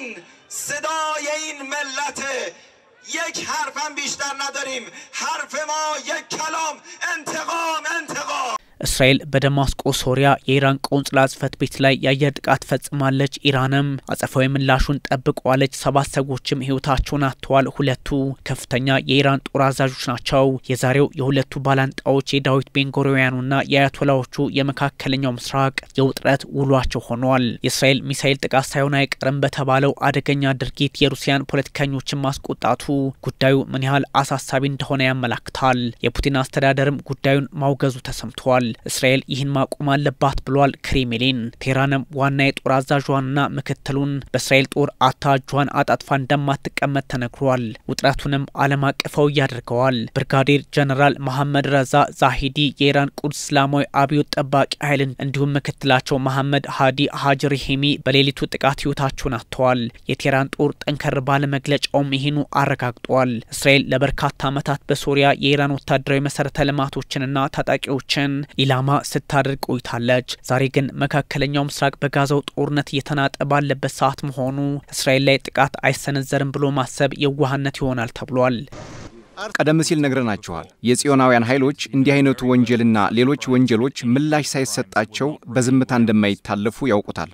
این صدای این ملته. یک حرف هم بیشتر نداریم. حرف ما یک کلام، انتقام، انتقام. اسرائیل به دماسک و سوریا ایران کنسول صفت بیت لای یاد قط فزمالج ایرانم از افویم لاشون تبقوالج سباس سگوچم هیوتاچونا توال هولتو کفتنیا ایران تورازاجوش ناچاو یزاریو یهولتو بالند اوچی داویت بنگوریانونا یاتولاوچو یمکاکلنیو مسراق یوترت ولواچو خنوال اسرائیل میسایل تقاسایونایک رمبتبالو ادگنیا درگیت یروسیان پولتیکانیوچم ماسقطاتو گودایو منیحال اساسابی እንደሆነ ያመላክታል የፑቲን አስተዳደርም ጉዳዩን ማውገዙ ተሰምቷል اسرائيل ይህን ማቆም አለባት ብሏል ክሬምሊን ቴራንም ዋና የጦር አዛዥዋንና ምክትሉን በእስራኤል ጦር አታጇን አጣጥፋ እንደማትቀመጥ ተነግሯል ውጥራቱንም ዓለም አቀፋዊ ያደርገዋል ብርጋዴር ጀነራል መሐመድ ረዛ ዛሂዲ የኢራን ቁድስ እስላማዊ አብዮት ጠባቂ ኃይልን እንዲሁም ምክትላቸው መሐመድ ሃዲ ሃጅሪ ሂሚ በሌሊቱ ጥቃት ህይወታቸውን አጥተዋል የቴራን ጦር ጠንከር ባለ መግለጫውም ይህኑ አረጋግጧል እስራኤል ለበርካታ ዓመታት በሶሪያ የኢራን ወታደራዊ መሰረተ ልማቶችንና ታጣቂዎችን ኢላማ ስትታደርግ ቆይታለች ዛሬ ግን መካከለኛው ምስራቅ በጋዛው ጦርነት እየተናጠ ባለበት ሰዓት መሆኑ እስራኤል ላይ ጥቃት አይሰነዘርም ብሎ ማሰብ የዋህነት ይሆናል ተብሏል ቀደም ሲል ነግረናችኋል የጽዮናውያን ኃይሎች እንዲህ አይነቱ ወንጀልና ሌሎች ወንጀሎች ምላሽ ሳይሰጣቸው በዝምታ እንደማይታለፉ ያውቁታል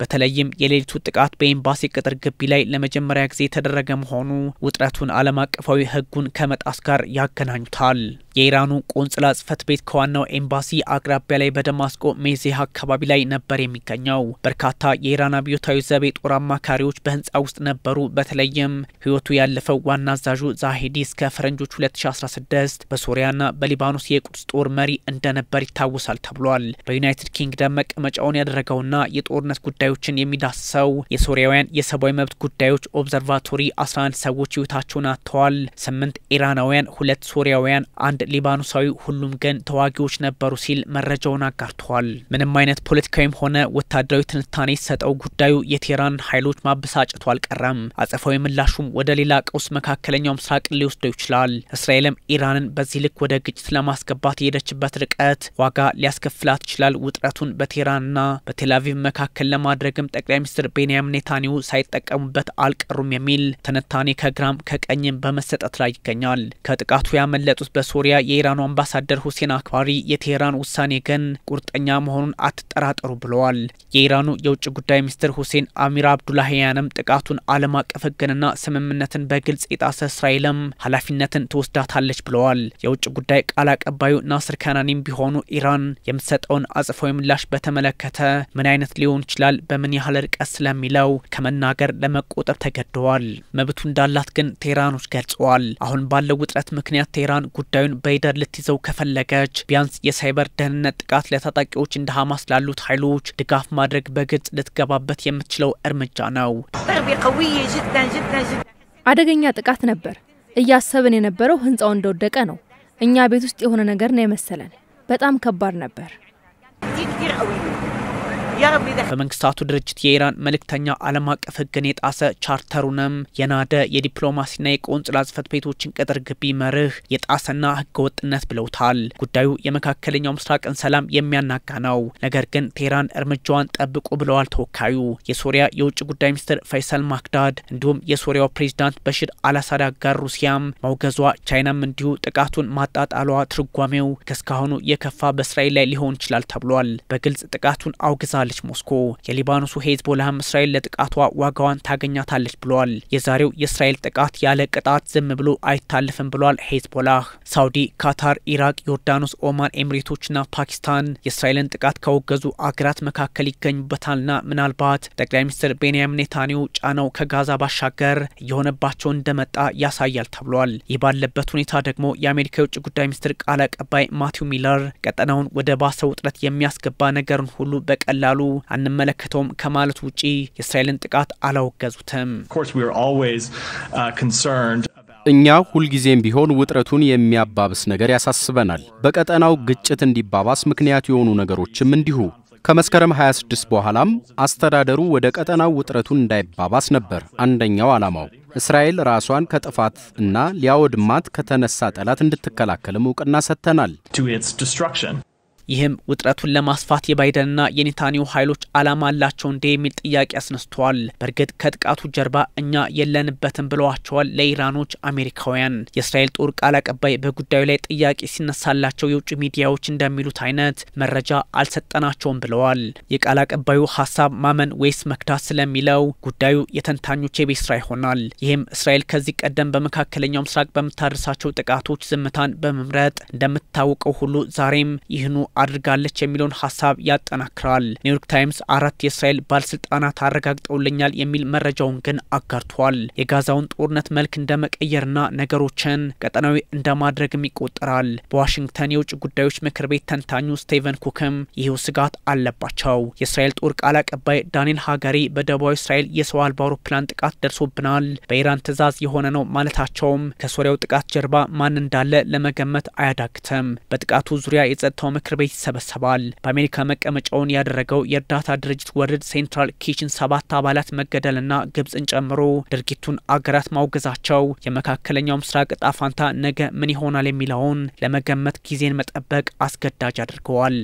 በተለይም የሌሊቱ ጥቃት በኤምባሲ ቅጥር ግቢ ላይ ለመጀመሪያ ጊዜ ተደረገ መሆኑ ውጥራቱን ዓለም አቀፋዊ ህጉን ከመጣስ ጋር ያገናኙታል የኢራኑ ቆንጽላ ጽፈት ቤት ከዋናው ኤምባሲ አቅራቢያ ላይ በደማስቆ ሜዚህ አካባቢ ላይ ነበር የሚገኘው በርካታ የኢራን አብዮታዊ ዘብ ጦር አማካሪዎች በህንጻው ውስጥ ነበሩ በተለይም ህይወቱ ያለፈው ዋና አዛዡ ዛሂዲ እስከ ፈረንጆች 2016 በሶሪያና በሊባኖስ የቁድስ ጦር መሪ እንደነበር ይታወሳል ተብሏል በዩናይትድ ኪንግደም መቀመጫውን ያደረገውና የጦርነት ጉዳዮችን የሚዳስሰው የሶሪያውያን የሰብአዊ መብት ጉዳዮች ኦብዘርቫቶሪ 11 ሰዎች ህይወታቸውን አጥተዋል 8 ኢራናውያን 2 ሶሪያውያን ሊባኖሳዊ ሁሉም ገን ተዋጊዎች ነበሩ ሲል መረጃውን አጋርቷል ምንም አይነት ፖለቲካዊም ሆነ ወታደራዊ ትንታኔ ሰጠው ጉዳዩ የቴራን ኃይሎች ማብሳጭቷል አልቀረም አጽፋዊ ምላሹም ወደ ሌላ ቀውስ መካከለኛው ምስራቅ ሊወስደው ይችላል እስራኤልም ኢራንን በዚህ ልክ ወደ ግጭት ለማስገባት የሄደችበት ርቀት ዋጋ ሊያስከፍላት ይችላል ውጥረቱን በቴራንና በቴልአቪቭ መካከል ለማድረግም ጠቅላይ ሚኒስትር በንያሚን ኔታንያሁ ሳይጠቀሙበት አልቀሩም የሚል ትንታኔ ከግራም ከቀኝም በመሰጠት ላይ ይገኛል ከጥቃቱ ያመለጡት በሶሪያ የኢራን አምባሳደር ሁሴን አክባሪ የቴህራን ውሳኔ ግን ቁርጠኛ መሆኑን አትጠራጠሩ ብለዋል የኢራኑ የውጭ ጉዳይ ሚኒስትር ሁሴን አሚር አብዱላሂያንም ጥቃቱን ዓለም አቀፍ ህግንና ስምምነትን በግልጽ የጣሰ እስራኤልም ኃላፊነትን ተወስዳታለች ብለዋል የውጭ ጉዳይ ቃል አቀባዩ ናስር ካናኒም ቢሆኑ ኢራን የምትሰጠውን አጽፋዊ ምላሽ በተመለከተ ምን አይነት ሊሆን ይችላል በምን ያህል ርቀት ስለሚለው ከመናገር ለመቆጠብ ተገደዋል መብቱ እንዳላት ግን ቴህራኖች ገልጸዋል አሁን ባለው ውጥረት ምክንያት ቴህራን ጉዳዩን በይደር ልትይዘው ከፈለገች ቢያንስ የሳይበር ደህንነት ጥቃት ለታጣቂዎች እንደ ሐማስ ላሉት ኃይሎች ድጋፍ ማድረግ በግልጽ ልትገባበት የምትችለው እርምጃ ነው አደገኛ ጥቃት ነበር እያሰብን የነበረው ህንጻው እንደወደቀ ነው እኛ ቤት ውስጥ የሆነ ነገር ነው የመሰለን በጣም ከባድ ነበር በመንግስታቱ ድርጅት የኢራን መልእክተኛ ዓለም አቀፍ ህግን የጣሰ ቻርተሩንም የናደ የዲፕሎማሲና የቆንጽላ ጽፈት ቤቶችን ቅጥር ግቢ መርህ የጣሰና ህገወጥነት ብለውታል ጉዳዩ የመካከለኛው ምስራቅን ሰላም የሚያናጋ ነው ነገር ግን ቴህራን እርምጃዋን ጠብቁ ብለዋል ተወካዩ የሶሪያ የውጭ ጉዳይ ሚኒስትር ፊሰል መቅዳድ እንዲሁም የሶሪያው ፕሬዝዳንት በሽር አልአሳድ ጋር ሩሲያም ማውገዟ ቻይናም እንዲሁ ጥቃቱን ማጣጣሏ ትርጓሜው ከስካሁኑ የከፋ በእስራኤል ላይ ሊሆን ይችላል ተብሏል በግልጽ ጥቃቱን አውግዛ ች ሞስኮ የሊባኖሱ ሄዝቦላህም እስራኤል ለጥቃቷ ዋጋዋን ታገኛታለች ብሏል የዛሬው የእስራኤል ጥቃት ያለ ቅጣት ዝም ብሎ አይታለፍም ብሏል ሄዝቦላህ ሳውዲ ካታር ኢራቅ ዮርዳኖስ ኦማን ኤምሬቶችና ፓኪስታን የእስራኤልን ጥቃት ከወገዙ አገራት መካከል ይገኙበታልና ምናልባት ጠቅላይ ሚኒስትር በንያሚን ኔታንያሁ ጫናው ከጋዛ ባሻገር የሆነባቸው እንደመጣ ያሳያል ተብሏል ይህ ባለበት ሁኔታ ደግሞ የአሜሪካ የውጭ ጉዳይ ሚኒስትር ቃል አቀባይ ማቲው ሚለር ቀጠናውን ወደ ባሰ ውጥረት የሚያስገባ ነገርን ሁሉ በቀላሉ Of course, we are always concerned. እኛ ሁል ጊዜም ቢሆን ውጥረቱን የሚያባብስ ነገር ያሳስበናል በቀጠናው ግጭት እንዲባባስ ምክንያት የሆኑ ነገሮችም እንዲሁ ከመስከረም 26 በኋላም አስተዳደሩ ወደ ቀጠናው ውጥረቱን እንዳይባባስ ነበር አንደኛው ዓላማው እስራኤል ራሷን ከጥፋት እና ሊያወድማት ከተነሳ ጠላት እንድትከላከል ዕውቅና ሰጥተናል ይህም ውጥረቱን ለማስፋት የባይደንና የኔታንያሁ ኃይሎች ዓላማ አላቸው እንደሚል ጥያቄ አስነስተዋል። በርግጥ ከጥቃቱ ጀርባ እኛ የለንበትም ብለዋቸዋል ለኢራኖች አሜሪካውያን። የእስራኤል ጦር ቃል አቀባይ በጉዳዩ ላይ ጥያቄ ሲነሳላቸው የውጭ ሚዲያዎች እንደሚሉት አይነት መረጃ አልሰጠናቸውም ብለዋል። የቃል አቀባዩ ሐሳብ ማመን ወይስ መክዳት ስለሚለው ጉዳዩ የተንታኞች የቤት ስራ ይሆናል። ይህም እስራኤል ከዚህ ቀደም በመካከለኛው ምስራቅ በምታደርሳቸው ጥቃቶች ዝምታን በመምረጥ እንደምታወቀው ሁሉ ዛሬም ይህኑ አድርጋለች የሚለውን ሐሳብ ያጠናክራል። ኒውዮርክ ታይምስ 4 የእስራኤል ባለስልጣናት አረጋግጠውልኛል የሚል መረጃውን ግን አጋርቷል። የጋዛውን ጦርነት መልክ እንደመቀየርና ነገሮችን ቀጠናዊ እንደማድረግም ይቆጠራል። በዋሽንግተን የውጭ ጉዳዮች ምክር ቤት ተንታኙ ስቲቨን ኩክም ይህው ስጋት አለባቸው። የእስራኤል ጦር ቃል አቀባይ ዳንኤል ሃጋሪ በደቡባዊ እስራኤል የሰው አልባ አውሮፕላን ጥቃት ደርሶብናል በኢራን ትዕዛዝ የሆነ ነው ማለታቸውም ከሶሪያው ጥቃት ጀርባ ማን እንዳለ ለመገመት አያዳግትም። በጥቃቱ ዙሪያ የጸጥታው ምክር ቤት ይሰበሰባል። በአሜሪካ መቀመጫውን ያደረገው የእርዳታ ድርጅት ወርልድ ሴንትራል ኪችን 7 አባላት መገደልና ግብጽን ጨምሮ ድርጊቱን አገራት ማውገዛቸው የመካከለኛው ምስራቅ ዕጣ ፈንታ ነገ ምን ይሆናል የሚለውን ለመገመት ጊዜን መጠበቅ አስገዳጅ አድርገዋል።